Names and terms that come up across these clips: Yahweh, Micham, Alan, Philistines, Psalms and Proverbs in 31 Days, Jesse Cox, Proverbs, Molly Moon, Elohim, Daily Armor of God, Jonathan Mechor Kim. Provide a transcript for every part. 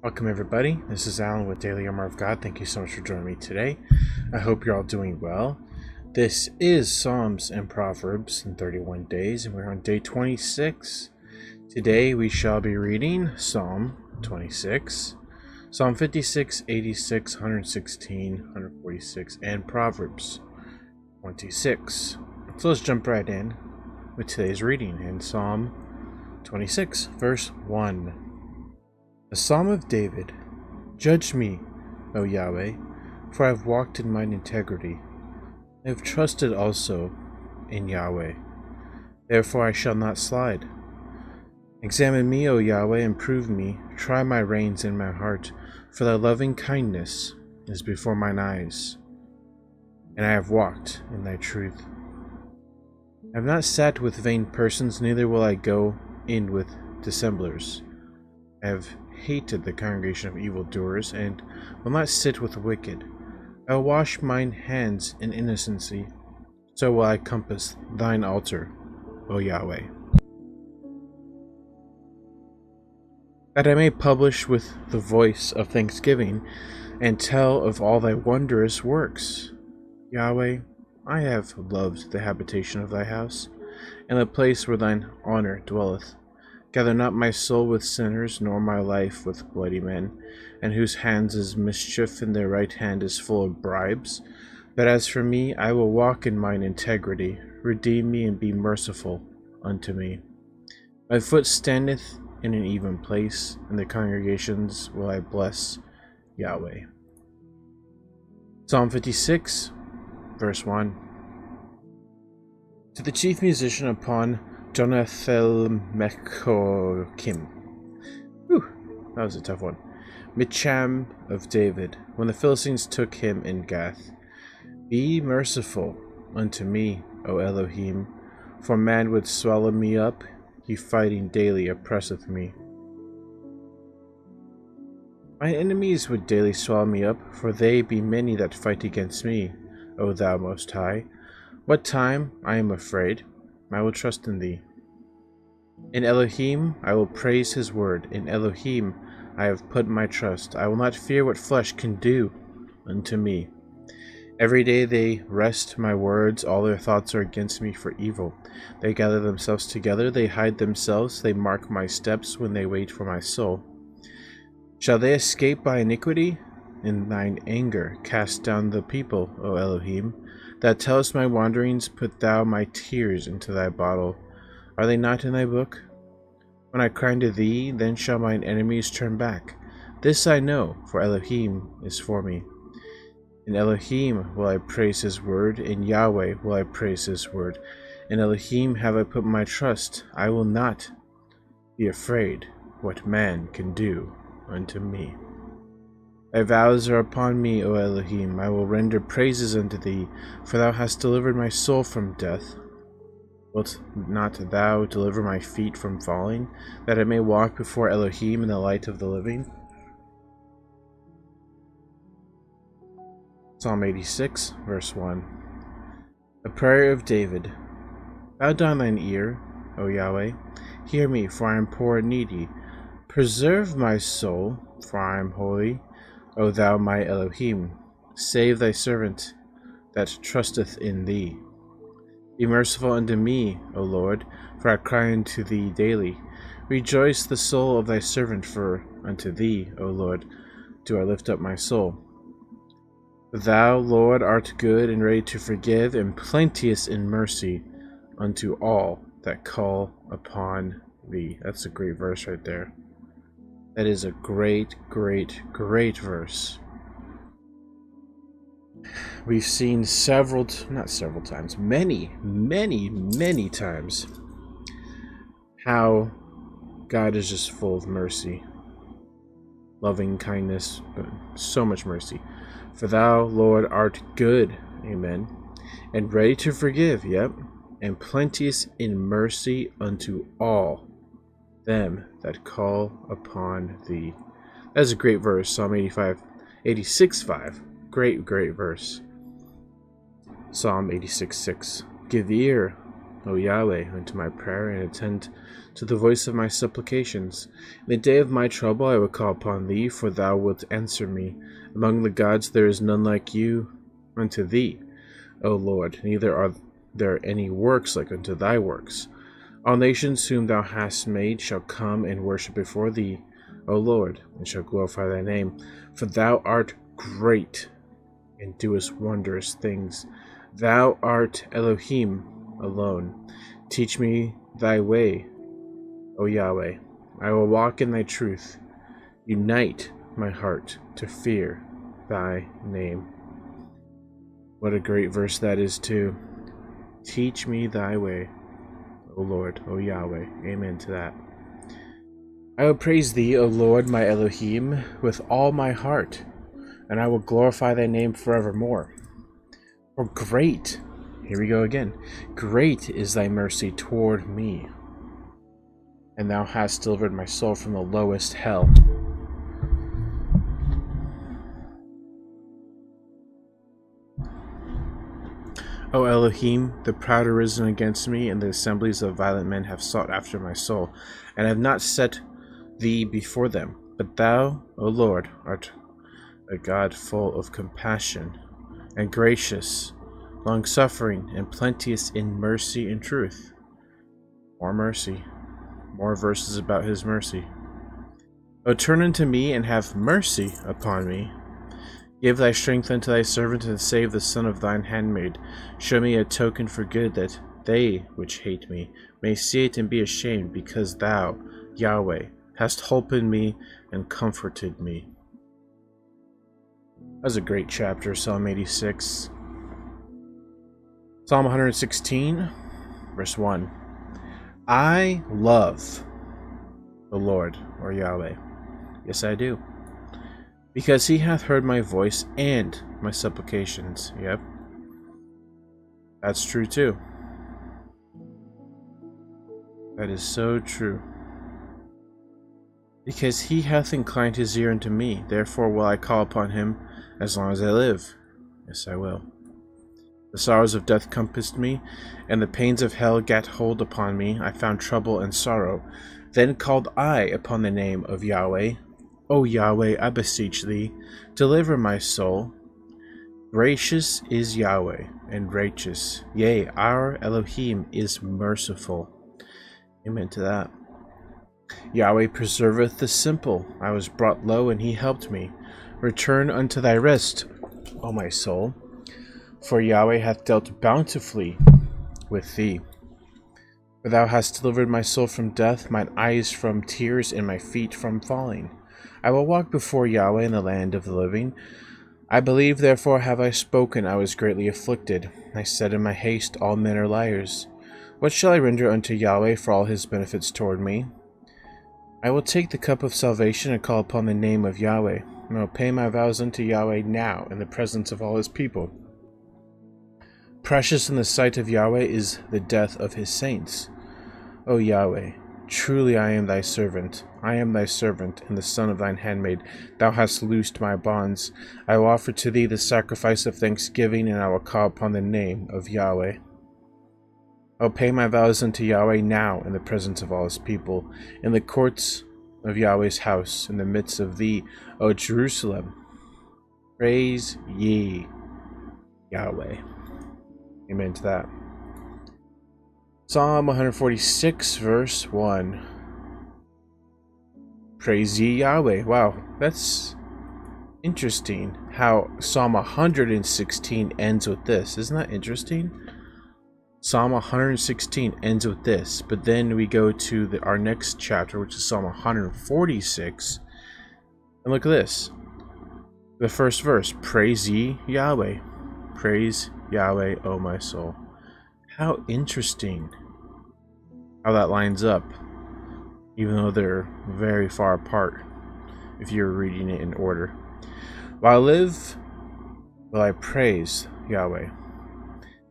Welcome everybody, this is Alan with Daily Armor of God. Thank you so much for joining me today. I hope you're all doing well. This is Psalms and Proverbs in 31 Days, and we're on day 26. Today we shall be reading Psalm 26, Psalm 56, 86, 116, 146, and Proverbs 26. So let's jump right in with today's reading in Psalm 26, verse 1. A Psalm of David. Judge me, O Yahweh, for I have walked in mine integrity. I have trusted also in Yahweh. Therefore I shall not slide. Examine me, O Yahweh, and prove me. Try my reins and my heart, for thy loving kindness is before mine eyes, and I have walked in thy truth. I have not sat with vain persons, neither will I go in with dissemblers. I have hated the congregation of evildoers, and will not sit with the wicked. I will wash mine hands in innocency, so will I compass thine altar, O Yahweh. That I may publish with the voice of thanksgiving, and tell of all thy wondrous works. Yahweh, I have loved the habitation of thy house, and the place where thine honor dwelleth. Gather not my soul with sinners, nor my life with bloody men, and whose hands is mischief, and their right hand is full of bribes. But as for me, I will walk in mine integrity. Redeem me, and be merciful unto me. My foot standeth in an even place, and the congregations will I bless Yahweh. Psalm 56, verse 1. To the chief musician upon Jonathan Mechor Kim. Whew, that was a tough one. Micham of David, when the Philistines took him in Gath. Be merciful unto me, O Elohim, for man would swallow me up, he fighting daily oppresseth me. My enemies would daily swallow me up, for they be many that fight against me, O thou Most High. What time I am afraid, I will trust in thee. In Elohim I will praise his word. In Elohim I have put my trust. I will not fear what flesh can do unto me. Every day they wrest my words. All their thoughts are against me for evil. They gather themselves together. They hide themselves. They mark my steps when they wait for my soul. Shall they escape by iniquity? In thine anger cast down the people, O Elohim. Thou tellest my wanderings, put thou my tears into thy bottle. Are they not in thy book? When I cry unto thee, then shall mine enemies turn back. This I know, for Elohim is for me. In Elohim will I praise his word. In Yahweh will I praise his word. In Elohim have I put my trust. I will not be afraid what man can do unto me. Thy vows are upon me, O Elohim. I will render praises unto thee, for thou hast delivered my soul from death. Wilt not thou deliver my feet from falling, that I may walk before Elohim in the light of the living? Psalm 86, verse 1. A prayer of David. Bow down thine ear, O Yahweh. Hear me, for I am poor and needy. Preserve my soul, for I am holy. O thou my Elohim, save thy servant that trusteth in thee. Be merciful unto me, O Lord, for I cry unto thee daily. Rejoice the soul of thy servant, for unto thee, O Lord, do I lift up my soul. Thou, Lord, art good and ready to forgive, and plenteous in mercy unto all that call upon thee. That's a great verse right there. That is a great, great, great verse. We've seen many times how God is just full of mercy, loving kindness, but so much mercy. For thou, Lord, art good, amen, and ready to forgive, yep, and plenteous in mercy unto all them that call upon thee. That's a great verse. Psalm 86:5. Great verse. Psalm 86:6. Give ear, O Yahweh, unto my prayer, and attend to the voice of my supplications. In the day of my trouble I will call upon thee, for thou wilt answer me. Among the gods there is none like you unto thee, O Lord, neither are there any works like unto thy works. All nations whom thou hast made shall come and worship before thee, O Lord, and shall glorify thy name. For thou art great, and doest wondrous things. Thou art Elohim alone. Teach me thy way, O Yahweh. I will walk in thy truth. Unite my heart to fear thy name. What a great verse that is too. Teach me thy way, O Lord, O Yahweh. Amen to that. I will praise thee, O Lord, my Elohim, with all my heart, and I will glorify thy name forevermore. For great, here we go again, great is thy mercy toward me, and thou hast delivered my soul from the lowest hell. O Elohim, the proud are risen against me, and the assemblies of violent men have sought after my soul, and I have not set thee before them. But thou, O Lord, art a God full of compassion, and gracious, long-suffering, and plenteous in mercy and truth. More mercy. More verses about his mercy. O turn unto me, and have mercy upon me. Give thy strength unto thy servant, and save the son of thine handmaid. Show me a token for good, that they which hate me may see it and be ashamed, because thou, Yahweh, hast helped me and comforted me. That was a great chapter, Psalm 86. Psalm 116, verse 1. I love the Lord, or Yahweh. Yes, I do. Because he hath heard my voice and my supplications. Yep. That's true too. That is so true. Because he hath inclined his ear unto me, therefore will I call upon him as long as I live. Yes, I will. The sorrows of death compassed me, and the pains of hell gat hold upon me. I found trouble and sorrow. Then called I upon the name of Yahweh. O Yahweh, I beseech thee, deliver my soul. Gracious is Yahweh, and righteous. Yea, our Elohim is merciful. Amen to that. Yahweh preserveth the simple. I was brought low, and he helped me. Return unto thy rest, O my soul, for Yahweh hath dealt bountifully with thee. For thou hast delivered my soul from death, mine eyes from tears, and my feet from falling. I will walk before Yahweh in the land of the living. I believe, therefore have I spoken. I was greatly afflicted. I said in my haste, all men are liars. What shall I render unto Yahweh for all his benefits toward me? I will take the cup of salvation and call upon the name of Yahweh, and I will pay my vows unto Yahweh now in the presence of all his people. Precious in the sight of Yahweh is the death of his saints. O Yahweh, truly I am thy servant. I am thy servant, and the son of thine handmaid. Thou hast loosed my bonds. I will offer to thee the sacrifice of thanksgiving, and I will call upon the name of Yahweh. I will pay my vows unto Yahweh now in the presence of all his people, in the courts of Yahweh's house, in the midst of thee, O Jerusalem. Praise ye Yahweh. Amen to that. Psalm 146, verse 1. Praise ye Yahweh. Wow, that's interesting how Psalm 116 ends with this. Isn't that interesting? Psalm 116 ends with this, but then we go to our next chapter, which is Psalm 146, and look at this. The first verse, praise ye Yahweh. Praise Yahweh, O my soul. How interesting how that lines up, even though they're very far apart, if you're reading it in order. While I live, will I praise Yahweh.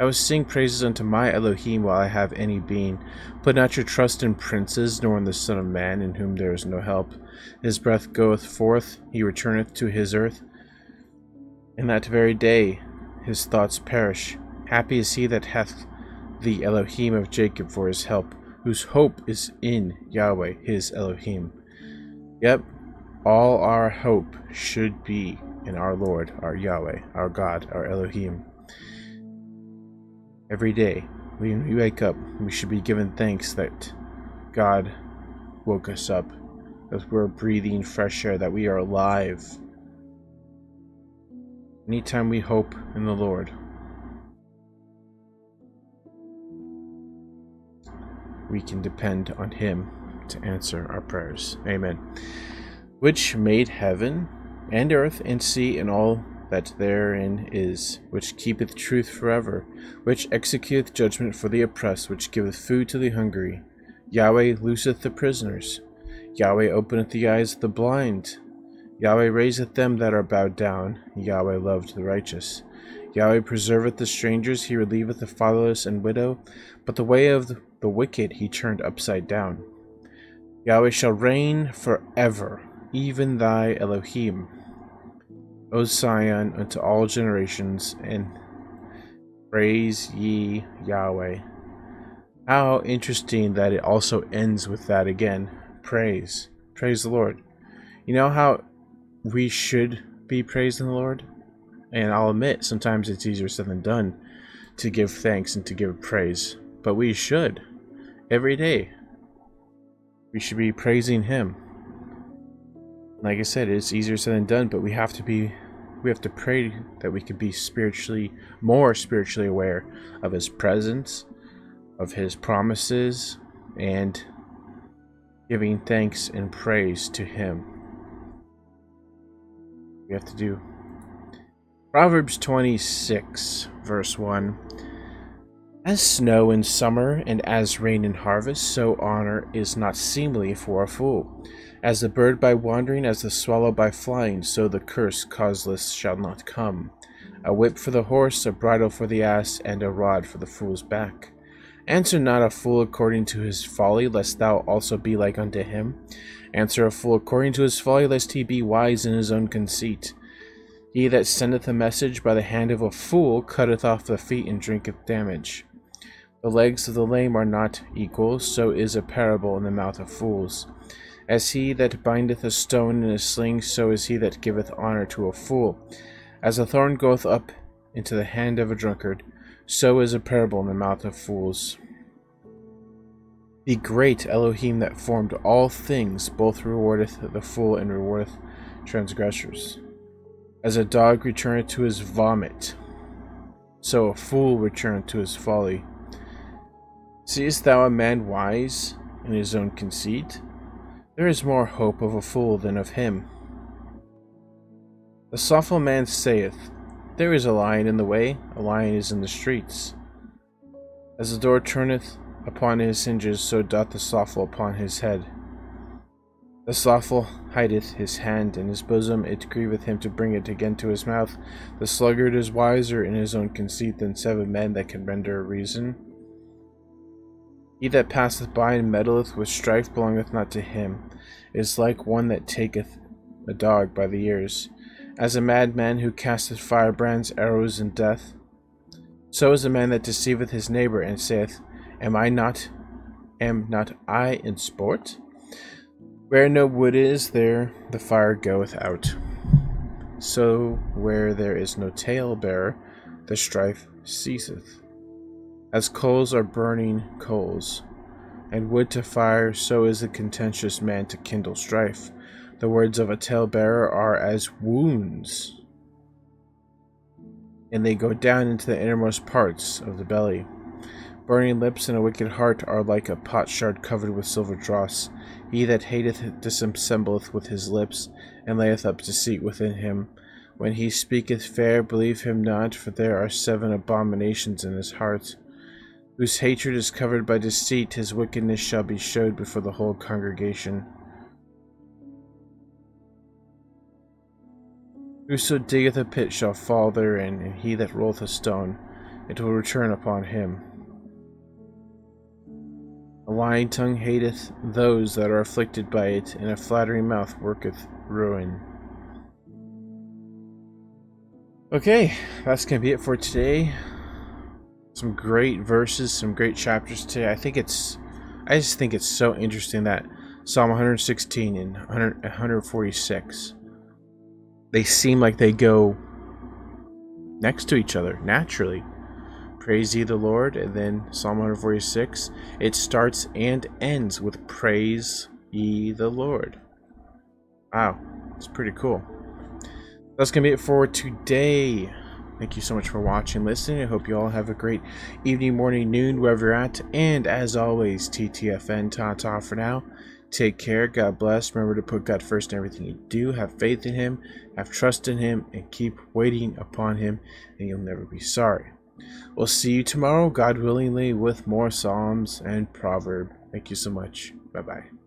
I will sing praises unto my Elohim while I have any being. Put not your trust in princes, nor in the Son of Man, in whom there is no help. His breath goeth forth, he returneth to his earth. In that very day his thoughts perish. Happy is he that hath the Elohim of Jacob for his help, whose hope is in Yahweh, his Elohim. Yep, all our hope should be in our Lord, our Yahweh, our God, our Elohim. Every day when we wake up, we should be given thanks that God woke us up, that we're breathing fresh air, that we are alive. Anytime we hope in the Lord, we can depend on Him to answer our prayers. Amen. Which made heaven and earth and sea and all that therein is, which keepeth truth forever, which executeth judgment for the oppressed, which giveth food to the hungry. Yahweh looseth the prisoners. Yahweh openeth the eyes of the blind. Yahweh raiseth them that are bowed down. Yahweh loveth the righteous. Yahweh preserveth the strangers. He relieveth the fatherless and widow. But the way of the wicked he turned upside down. Yahweh shall reign forever, even thy Elohim, O Zion, unto all generations, and praise ye Yahweh. How interesting that it also ends with that again. Praise. Praise the Lord. You know how we should be praising the Lord? And I'll admit, sometimes it's easier said than done to give thanks and to give praise. But we should. Every day, we should be praising Him. Like I said, it's easier said than done, but we have to pray that we can be more spiritually aware of His presence, of His promises, and giving thanks and praise to Him. We have to do. Proverbs 26, verse 1. As snow in summer, and as rain in harvest, so honor is not seemly for a fool. As the bird by wandering, as the swallow by flying, so the curse causeless shall not come. A whip for the horse, a bridle for the ass, and a rod for the fool's back. Answer not a fool according to his folly, lest thou also be like unto him. Answer a fool according to his folly, lest he be wise in his own conceit. He that sendeth a message by the hand of a fool cutteth off the feet and drinketh damage. The legs of the lame are not equal, so is a parable in the mouth of fools. As he that bindeth a stone in a sling, so is he that giveth honour to a fool. As a thorn goeth up into the hand of a drunkard, so is a parable in the mouth of fools. The great Elohim that formed all things both rewardeth the fool and rewardeth transgressors. As a dog returneth to his vomit, so a fool returneth to his folly. Seest thou a man wise in his own conceit? There is more hope of a fool than of him. The slothful man saith, There is a lion in the way, a lion is in the streets. As the door turneth upon his hinges, so doth the slothful upon his head. The slothful hideth his hand in his bosom, it grieveth him to bring it again to his mouth. The sluggard is wiser in his own conceit than 7 men that can render a reason. He that passeth by and meddleth with strife belongeth not to him. It is like one that taketh a dog by the ears. As a madman who casteth firebrands, arrows, and death, so is a man that deceiveth his neighbor, and saith, Am not I in sport? Where no wood is, there the fire goeth out. So where there is no tale-bearer, the strife ceaseth. As coals are burning coals, and wood to fire, so is a contentious man to kindle strife. The words of a tale-bearer are as wounds, and they go down into the innermost parts of the belly. Burning lips and a wicked heart are like a potsherd covered with silver dross. He that hateth dissembleth with his lips, and layeth up deceit within him. When he speaketh fair, believe him not, for there are 7 abominations in his heart. Whose hatred is covered by deceit, his wickedness shall be showed before the whole congregation. Whoso diggeth a pit shall fall therein, and he that rolleth a stone, it will return upon him. A lying tongue hateth those that are afflicted by it, and a flattering mouth worketh ruin. Okay, that's going to be it for today. some great verses, some great chapters today. I just think it's so interesting that Psalm 116 and 146, they seem like they go next to each other naturally. Praise ye the Lord, and then Psalm 146, it starts and ends with praise ye the Lord. Wow, it's pretty cool. That's gonna be it for today. Thank you so much for watching, listening. I hope you all have a great evening, morning, noon, wherever you're at. And as always, TTFN, ta-ta for now. Take care. God bless. Remember to put God first in everything you do. Have faith in Him. Have trust in Him. And keep waiting upon Him. And you'll never be sorry. We'll see you tomorrow, God willingly, with more Psalms and Proverbs. Thank you so much. Bye-bye.